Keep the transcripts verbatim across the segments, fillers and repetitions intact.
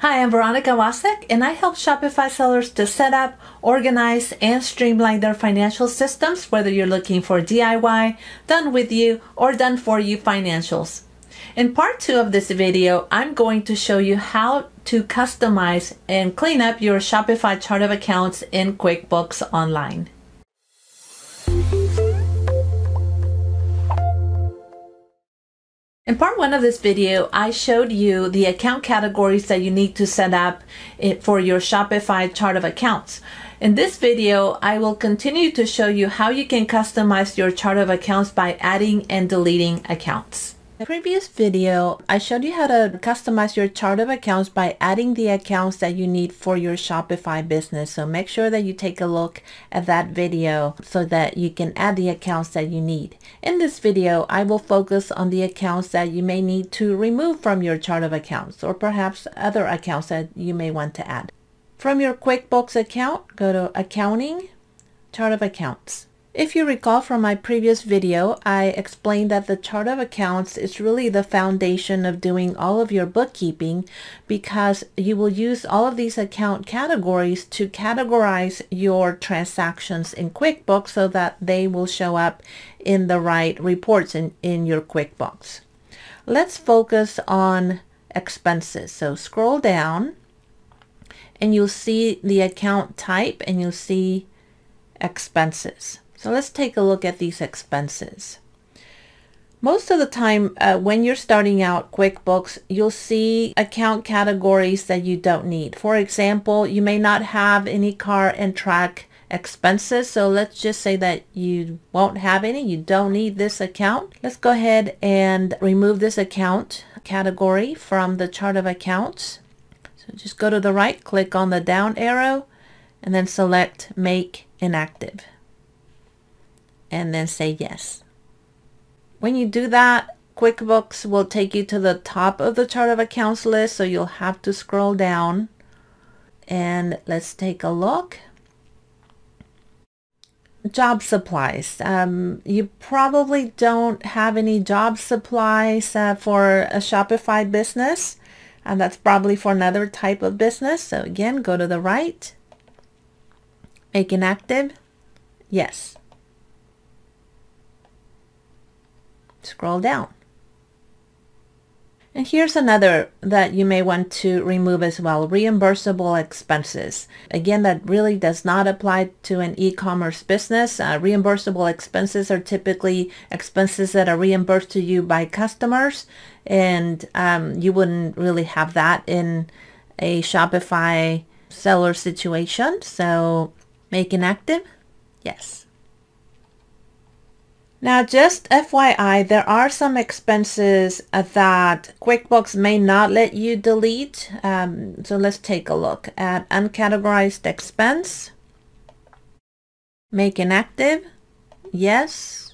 Hi, I'm Veronica Wasek, and I help Shopify sellers to set up, organize, and streamline their financial systems, whether you're looking for D I Y, done with you, or done for you financials. In part two of this video, I'm going to show you how to customize and clean up your Shopify chart of accounts in QuickBooks Online. In part one of this video, I showed you the account categories that you need to set up for your Shopify chart of accounts. In this video, I will continue to show you how you can customize your chart of accounts by adding and deleting accounts. In the previous video, I showed you how to customize your chart of accounts by adding the accounts that you need for your Shopify business. So make sure that you take a look at that video so that you can add the accounts that you need. In this video, I will focus on the accounts that you may need to remove from your chart of accounts, or perhaps other accounts that you may want to add. From your QuickBooks account, go to Accounting, Chart of Accounts. If you recall from my previous video, I explained that the chart of accounts is really the foundation of doing all of your bookkeeping, because you will use all of these account categories to categorize your transactions in QuickBooks so that they will show up in the right reports in, in your QuickBooks. Let's focus on expenses. So scroll down and you'll see the account type and you'll see expenses. So let's take a look at these expenses. Most of the time uh, when you're starting out QuickBooks, you'll see account categories that you don't need. For example, you may not have any car and track expenses. So let's just say that you won't have any, you don't need this account. Let's go ahead and remove this account category from the chart of accounts. So just go to the right, click on the down arrow, and then select Make Inactive, and then say yes. When you do that, QuickBooks will take you to the top of the chart of accounts list, so you'll have to scroll down. And let's take a look. Job supplies. Um, you probably don't have any job supplies uh, for a Shopify business, and that's probably for another type of business. So again, go to the right, Make Inactive, yes. Scroll down. And here's another that you may want to remove as well, reimbursable expenses. Again, that really does not apply to an e-commerce business. Uh, reimbursable expenses are typically expenses that are reimbursed to you by customers, and um, you wouldn't really have that in a Shopify seller situation. So Make Inactive, yes. Now, just F Y I, there are some expenses that QuickBooks may not let you delete. Um, so let's take a look at uncategorized expense. Make Inactive, yes.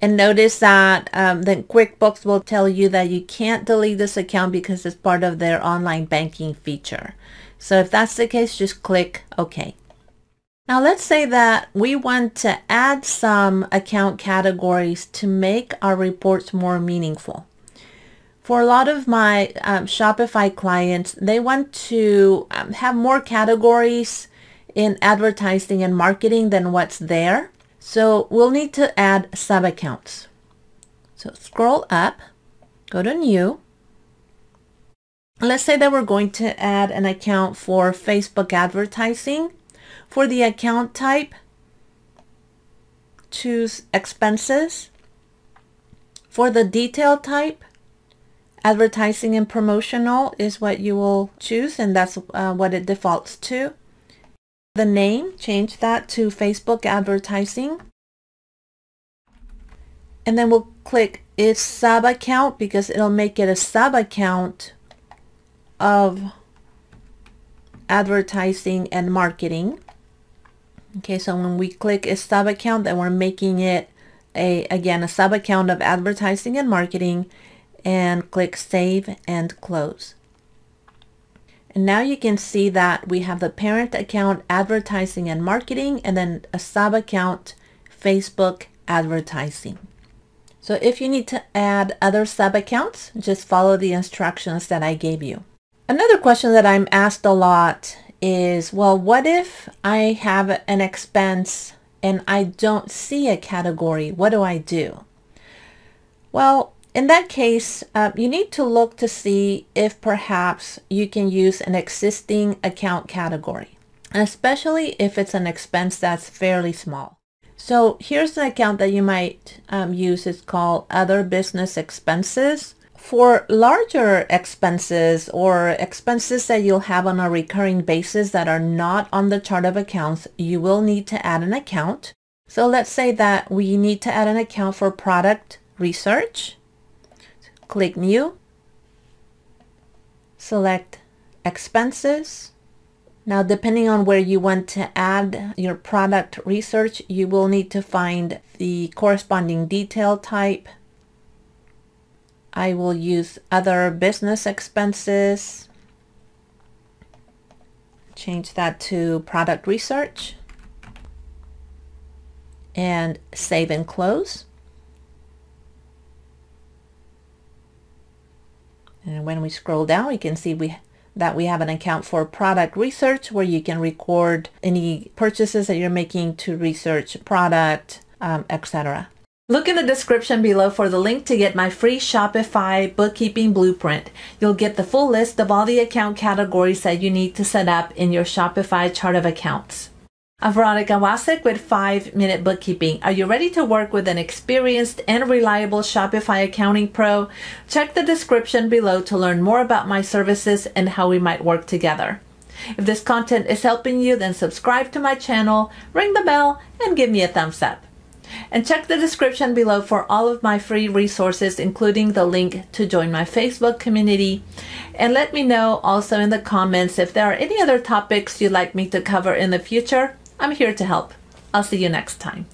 And notice that um, then QuickBooks will tell you that you can't delete this account because it's part of their online banking feature. So if that's the case, just click OK. Now let's say that we want to add some account categories to make our reports more meaningful. For a lot of my um, Shopify clients, they want to um, have more categories in advertising and marketing than what's there. So we'll need to add sub-accounts. So scroll up, go to New. Let's say that we're going to add an account for Facebook advertising. For the account type, choose Expenses. For the detail type, Advertising and Promotional is what you will choose, and that's uh, what it defaults to. The name, change that to Facebook Advertising. And then we'll click It's Sub-Account, because it'll make it a sub-account of Advertising and Marketing. Okay, so when we click a sub account, then we're making it a again a sub account of advertising and marketing, and click Save and Close. And now you can see that we have the parent account advertising and marketing, and then a sub account Facebook advertising. So if you need to add other sub accounts, just follow the instructions that I gave you. Another question that I'm asked a lot is, well, what if I have an expense and I don't see a category? What do I do? Well, in that case, uh, you need to look to see if perhaps you can use an existing account category, especially if it's an expense that's fairly small. So here's an account that you might um, use. It's called Other Business Expenses. For larger expenses or expenses that you'll have on a recurring basis that are not on the chart of accounts, you will need to add an account. So let's say that we need to add an account for product research. Click New, select Expenses. Now, depending on where you want to add your product research, you will need to find the corresponding detail type. I will use Other Business Expenses, change that to Product Research, and save and close. And when we scroll down, we can see we that we have an account for product research where you can record any purchases that you're making to research product, um, et cetera. Look in the description below for the link to get my free Shopify bookkeeping blueprint. You'll get the full list of all the account categories that you need to set up in your Shopify chart of accounts. I'm Veronica Wasek with five minute Bookkeeping. Are you ready to work with an experienced and reliable Shopify accounting pro? Check the description below to learn more about my services and how we might work together. If this content is helping you, then subscribe to my channel, ring the bell, and give me a thumbs up. And check the description below for all of my free resources, including the link to join my Facebook community. And let me know also in the comments if there are any other topics you'd like me to cover in the future. I'm here to help. I'll see you next time.